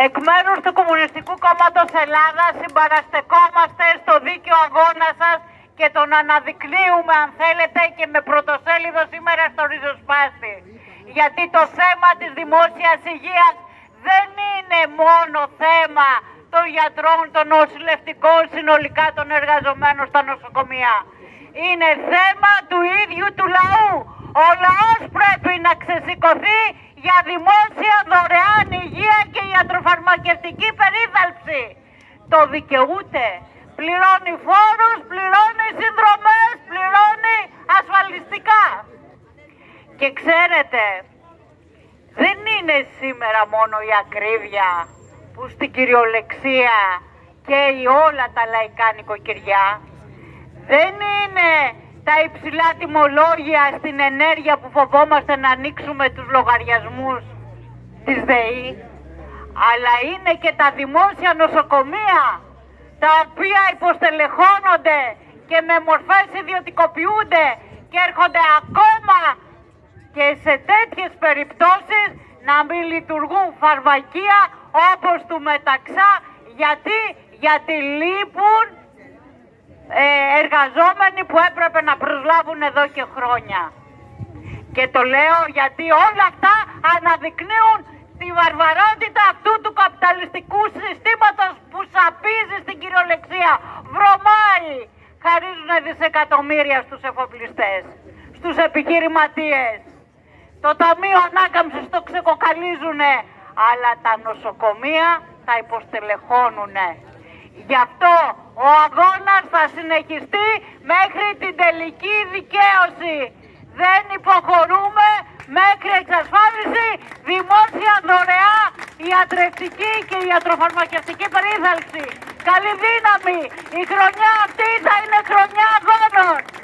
Εκ μέρους του Κομμουνιστικού Κόμματος Ελλάδας συμπαραστεκόμαστε στο δίκαιο αγώνα σας και τον αναδεικνύουμε, αν θέλετε, και με πρωτοσέλιδο σήμερα στο Ριζοσπάστη. Γιατί το θέμα της δημόσιας υγείας δεν είναι μόνο θέμα των γιατρών, των νοσηλευτικών, συνολικά των εργαζομένων στα νοσοκομεία. Είναι θέμα του ίδιου του λαού. Ο λαός πρέπει να ξεσηκωθεί για δημόσια δωρεάν υγεία και ιατροφαρμακευτική περίθαλψη. Το δικαιούται. Πληρώνει φόρους, πληρώνει συνδρομές, πληρώνει ασφαλιστικά. Και ξέρετε, δεν είναι σήμερα μόνο η ακρίβεια που στην κυριολεξία καίει όλα τα λαϊκά νοικοκυριά. Δεν είναι τα υψηλά τιμολόγια στην ενέργεια που φοβόμαστε να ανοίξουμε τους λογαριασμούς της ΔΕΗ, αλλά είναι και τα δημόσια νοσοκομεία τα οποία υποστελεχώνονται και με μορφές ιδιωτικοποιούνται και έρχονται ακόμα και σε τέτοιες περιπτώσεις να μην λειτουργούν φαρμακεία όπως του ΜΕΤΑΞΑ. Γιατί λείπουν εργαζόμενοι που έπρεπε να προσλάβουν εδώ και χρόνια. Και το λέω γιατί όλα αυτά αναδεικνύουν τη βαρβαρότητα αυτού του καπιταλιστικού συστήματος που σαπίζει στην κυριολεξία. Βρωμάει, χαρίζουν δισεκατομμύρια στους εφοπλιστές, στους επιχειρηματίες. Το Ταμείο Ανάκαμψης το ξεκοκαλίζουνε, αλλά τα νοσοκομεία τα υποστελεχώνουνε. Γι' αυτό ο αγώνας θα συνεχιστεί μέχρι την τελική δικαίωση. Δεν υποχωρούμε μέχρι εξασφάλιση δημόσια δωρεά ιατρευτική και ιατροφαρμακευτική περίθαλψη. Καλή δύναμη! Η χρονιά αυτή